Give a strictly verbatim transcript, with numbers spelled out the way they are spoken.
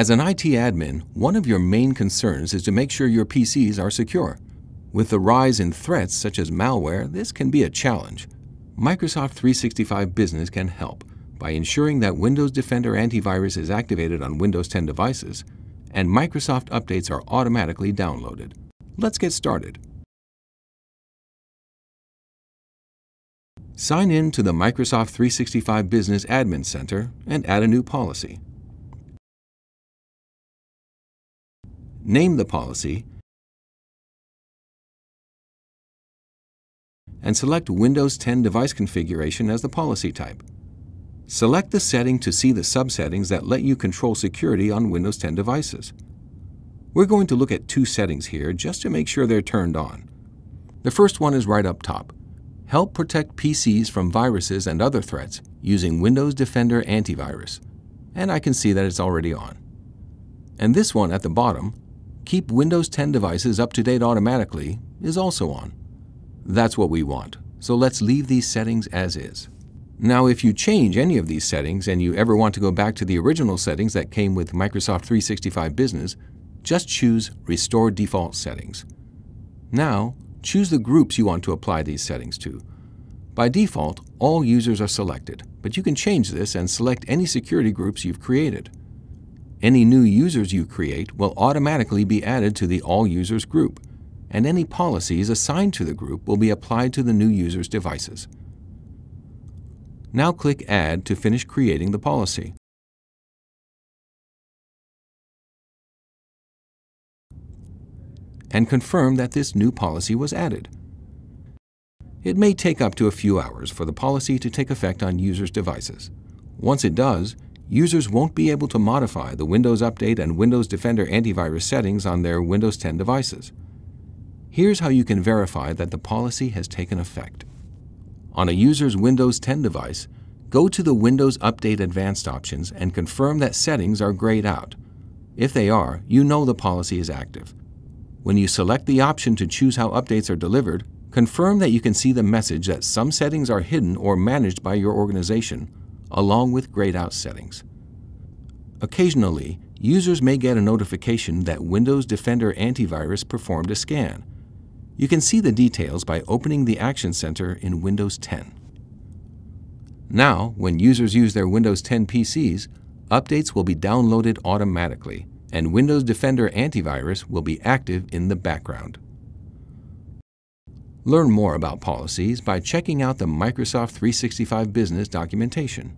As an I T admin, one of your main concerns is to make sure your P Cs are secure. With the rise in threats such as malware, this can be a challenge. Microsoft three sixty-five Business can help by ensuring that Windows Defender Antivirus is activated on Windows ten devices and Microsoft updates are automatically downloaded. Let's get started. Sign in to the Microsoft three sixty-five Business Admin Center and add a new policy. Name the policy and select Windows ten device configuration as the policy type. Select the setting to see the subsettings that let you control security on Windows ten devices. We're going to look at two settings here just to make sure they're turned on. The first one is right up top. Help protect P Cs from viruses and other threats using Windows Defender Antivirus. And I can see that it's already on. And this one at the bottom, keep Windows ten devices up to date automatically, is also on. That's what we want, so let's leave these settings as is. Now, if you change any of these settings and you ever want to go back to the original settings that came with Microsoft three sixty-five Business, just choose Restore Default Settings. Now, choose the groups you want to apply these settings to. By default, all users are selected, but you can change this and select any security groups you've created. Any new users you create will automatically be added to the All Users group, and any policies assigned to the group will be applied to the new users' devices. Now click Add to finish creating the policy. And confirm that this new policy was added. It may take up to a few hours for the policy to take effect on users' devices. Once it does, users won't be able to modify the Windows Update and Windows Defender Antivirus settings on their Windows ten devices. Here's how you can verify that the policy has taken effect. On a user's Windows ten device, go to the Windows Update Advanced options and confirm that settings are grayed out. If they are, you know the policy is active. When you select the option to choose how updates are delivered, confirm that you can see the message that some settings are hidden or managed by your organization, along with grayed out settings. Occasionally, users may get a notification that Windows Defender Antivirus performed a scan. You can see the details by opening the Action Center in Windows ten. Now, when users use their Windows ten P Cs, updates will be downloaded automatically, and Windows Defender Antivirus will be active in the background. Learn more about policies by checking out the Microsoft three sixty-five Business documentation.